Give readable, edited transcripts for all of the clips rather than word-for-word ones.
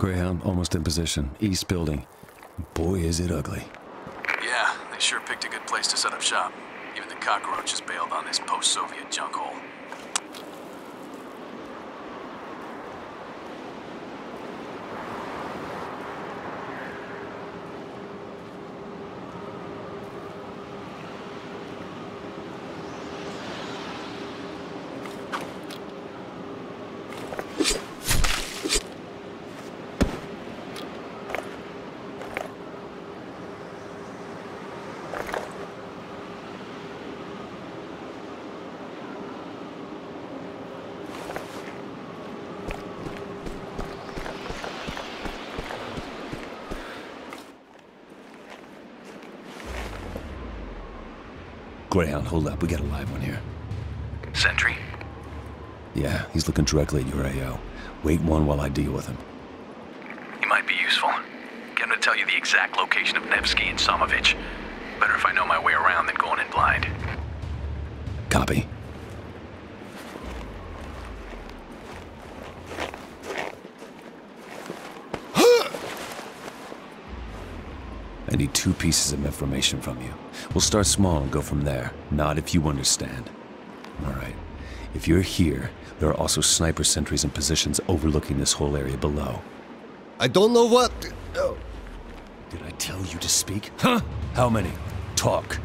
Greyhound almost in position. East building. Boy, is it ugly. Yeah, they sure picked a good place to set up shop. Even the cockroaches bailed on this post-Soviet junk hole. Greyhound, hold up. We got a live one here. Sentry? Yeah, he's looking directly at your AO. Wait one while I deal with him. He might be useful. Get him to tell you the exact location of Nevsky and Samovich. Better if I know my way around than going in blind. Copy. I need two pieces of information from you. We'll start small and go from there. Not if you understand. All right. If you're here, there are also sniper sentries in positions overlooking this whole area below. I don't know what... Oh. Did I tell you to speak? Huh? How many? Talk.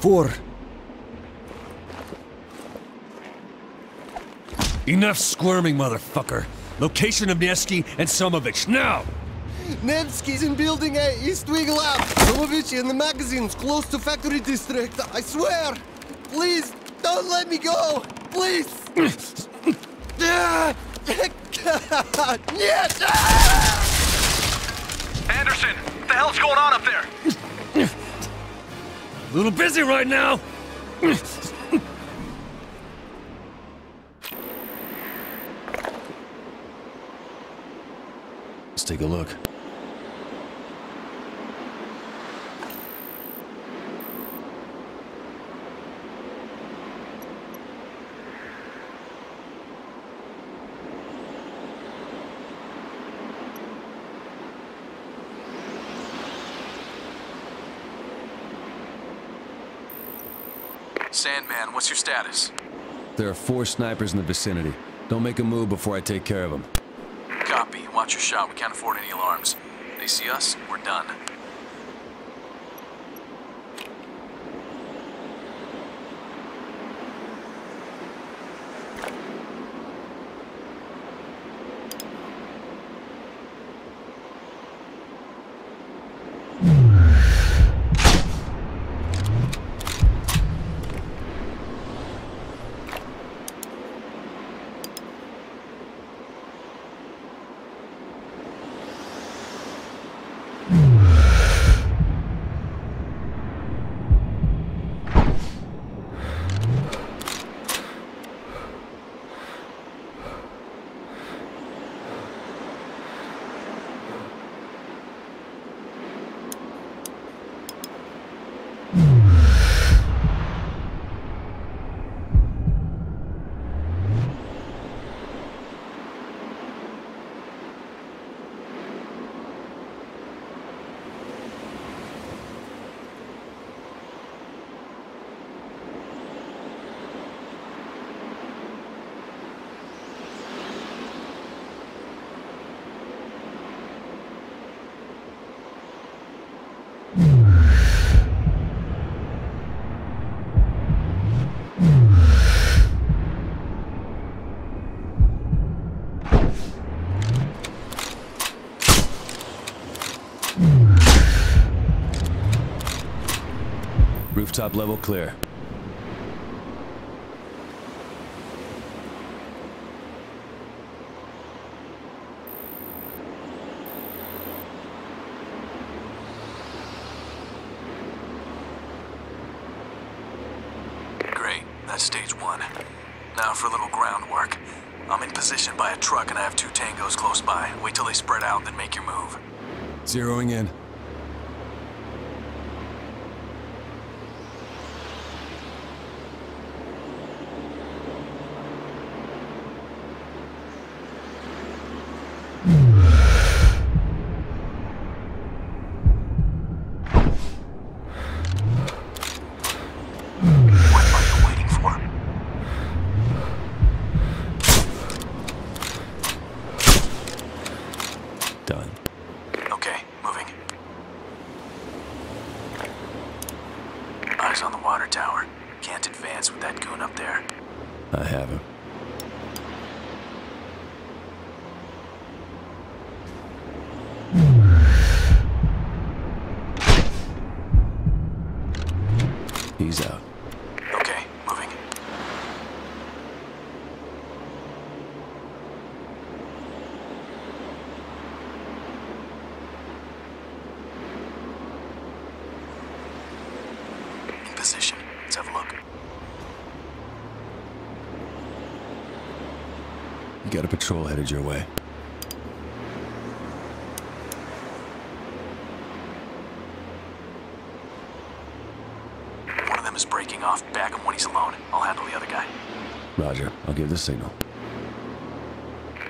4. Enough squirming, motherfucker. Location of Nieski and Samovich, now! Nevsky's in building A, East Wing Lab. Tomovici in the magazines, close to factory district. I swear! Please, don't let me go! Please! Anderson, what the hell's going on up there? A little busy right now. Let's take a look. Sandman, what's your status? There are 4 snipers in the vicinity. Don't make a move before I take care of them. Copy. Watch your shot. We can't afford any alarms. They see us, we're done. Top level clear. Great, that's stage 1. Now for a little groundwork. I'm in position by a truck and I have 2 tangos close by. Wait till they spread out, then make your move. Zeroing in. eyes on the water tower. Can't advance with that goon up there. I have him. He's out. Okay, moving. In position. Let's have a look. You got a patrol headed your way. Is breaking off. Bag him when he's alone. I'll handle the other guy. Roger. I'll give the signal.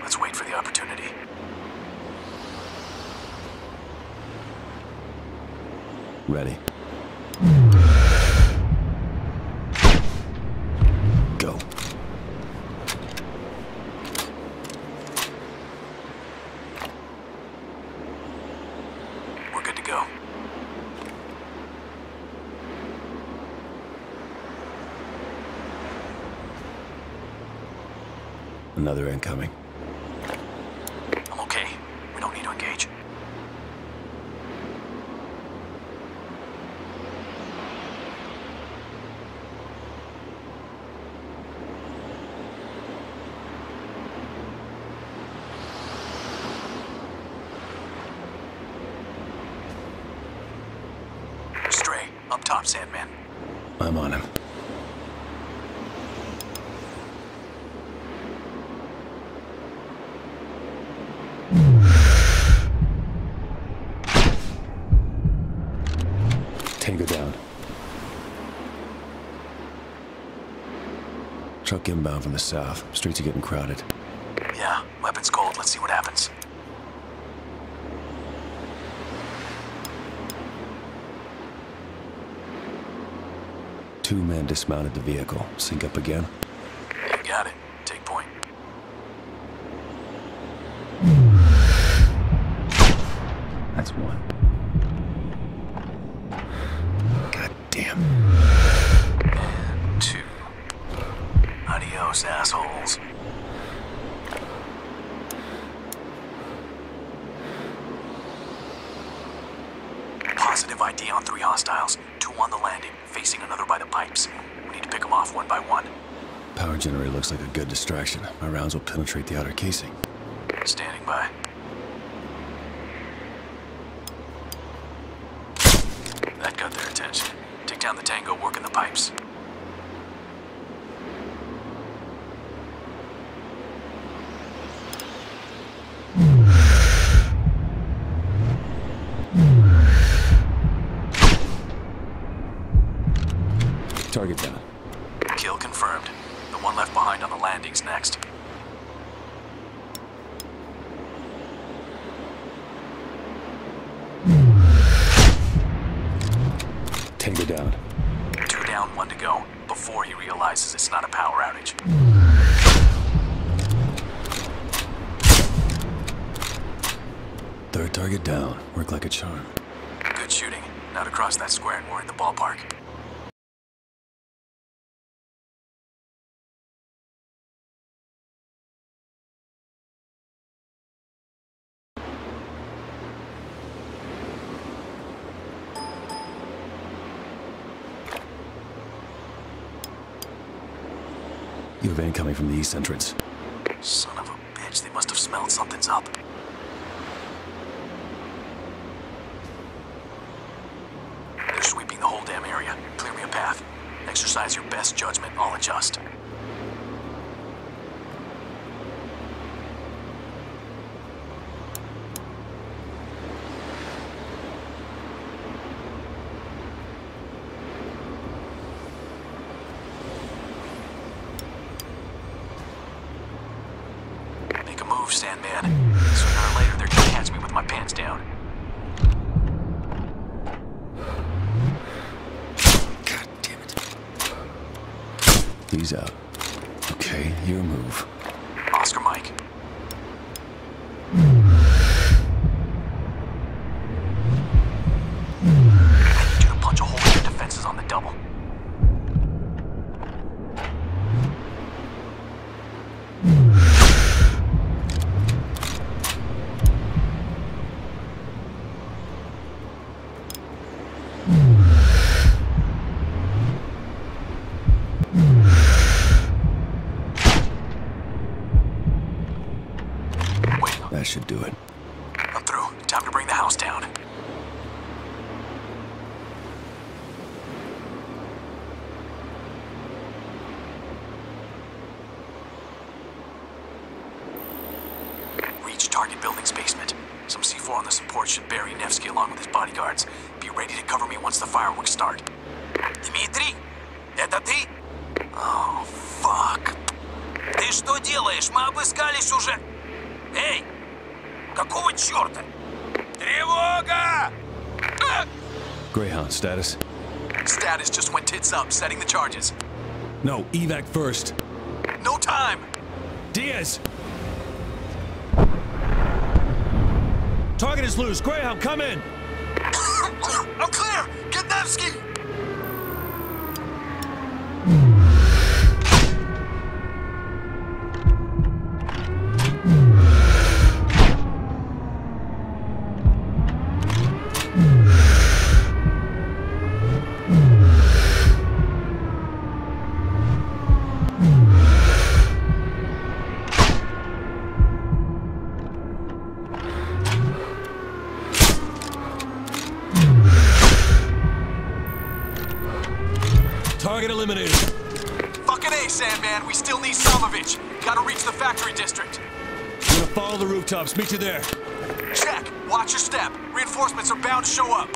Let's wait for the opportunity. Ready. Go. We're good to go. Another incoming. I'm okay. We don't need to engage. Stray, up top, Sandman. I'm on him. Truck inbound from the south. Streets are getting crowded. Yeah, weapons cold. Let's see what happens. Two men dismounted the vehicle. Sync up again. You got it. Take point. That's one. God damn. Assholes. Positive ID on 3 hostiles. 2 on the landing, facing another by the pipes. We need to pick them off one by one. Power generator looks like a good distraction. My rounds will penetrate the outer casing. Standing by. That got their attention. Take down the tango, working the pipes. Target down. Kill confirmed. The one left behind on the landing's next. Tango down. 2 down, 1 to go. Before he realizes it's not a power outage. Third target down. Work like a charm. Good shooting. Now to cross that square and we're in the ballpark. You have incoming from the east entrance. Son of a bitch, they must have smelled something's up. They're sweeping the whole damn area. Clear me a path. Exercise your best judgment, I'll adjust. Sandman. Sooner or later, they're gonna catch me with my pants down. God damn it. He's out. Okay, your move. Oscar Mike. I need you to punch a hole in your defenses on the double. should do it. I'm through. Time to bring the house down. Reach target building's basement. Some C4 on the support should bury Nevsky along with his bodyguards. Be ready to cover me once the fireworks start. Dimitri? Это ты? Oh, fuck. Ты что делаешь? Мы обыскались уже. Эй! Какого черта? Тревога! Greyhound, status? Status just went tits up, setting the charges. No, evac first. No time! Diaz! Target is loose. Greyhound, come in! I'm clear! Get Nevsky! Target eliminated. Fucking A, Sandman. We still need Samovich. Gotta reach the factory district. We're gonna follow the rooftops. Meet you there. Check. Watch your step. Reinforcements are bound to show up.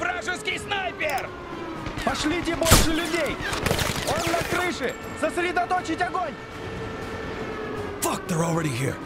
Вражеский снайпер! Пошлите больше людей! Он на крыше! Сосредоточить огонь! Fuck, they're already here!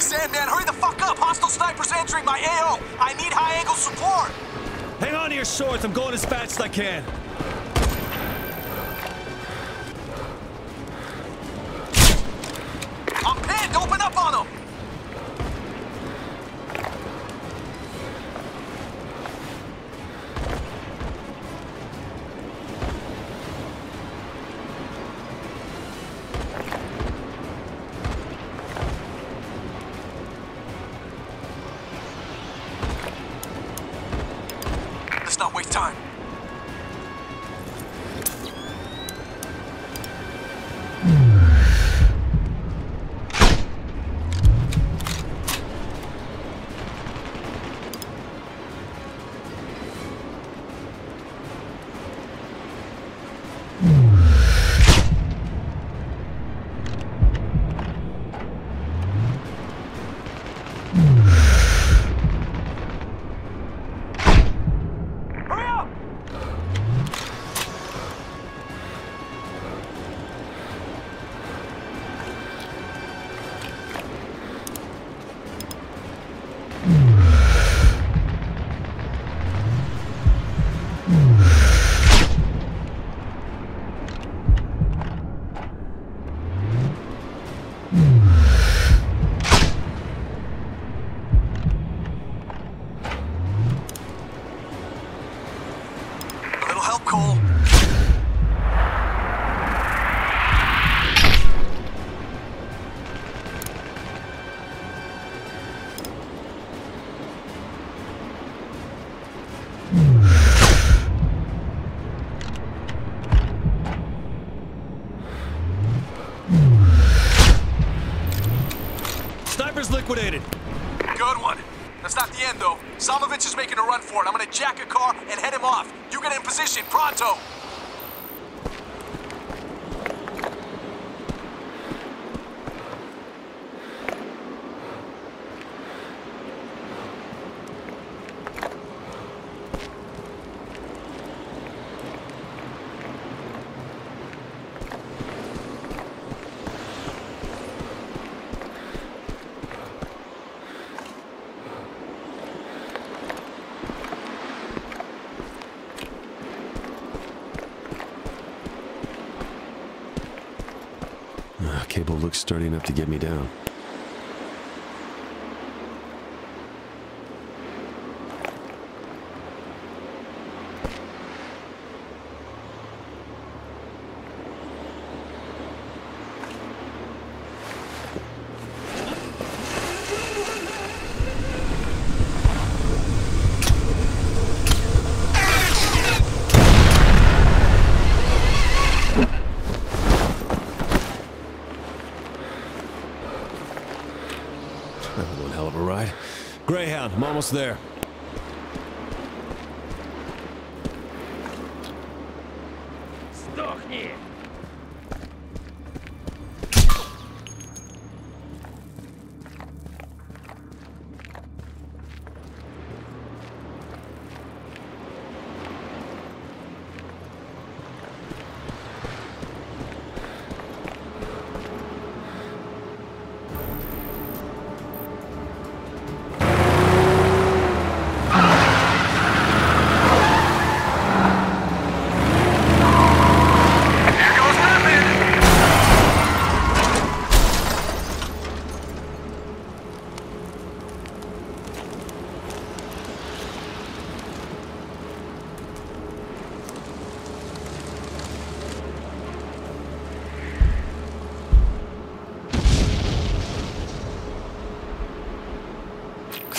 Sandman, hurry the fuck up! Hostile snipers entering my AO! I need high-angle support! Hang on to your shorts, I'm going as fast as I can. I'm pinned! Open up on them! Not waste time. Hurry up! Sniper's liquidated. Good one. That's not the end, though. Samovich is making a run for it. I'm gonna jack a car and head him off. You get in position, pronto! Cable looks sturdy enough to get me down. I'm almost there.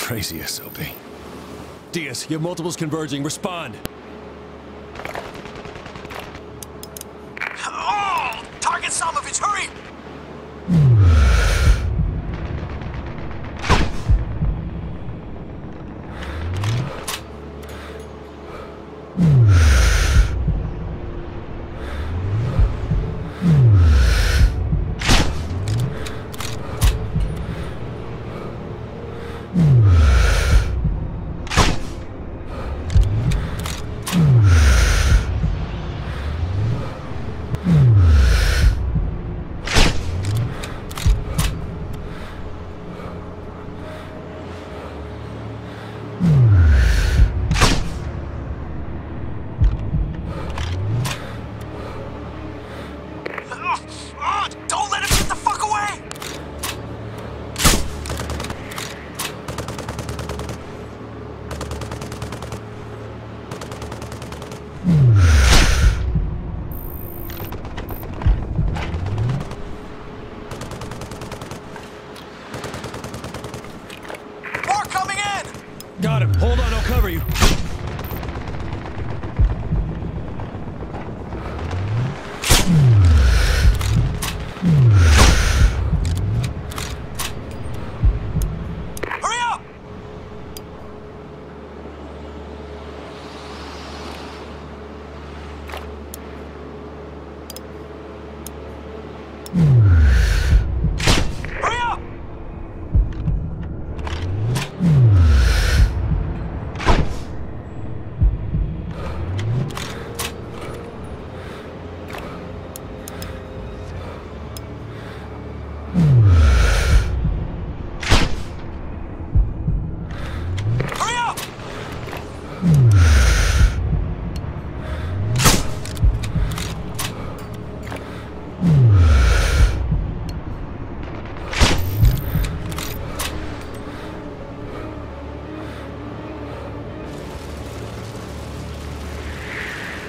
Crazy SOB. Diaz, you have multiples converging. Respond. Oh! Target Samovich, hurry!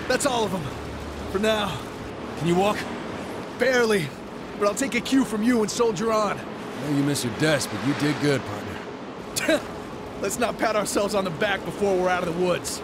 That's all of them. For now. Can you walk? Barely. But I'll take a cue from you and soldier on. I know you missed your desk, but you did good, partner. Let's not pat ourselves on the back before we're out of the woods.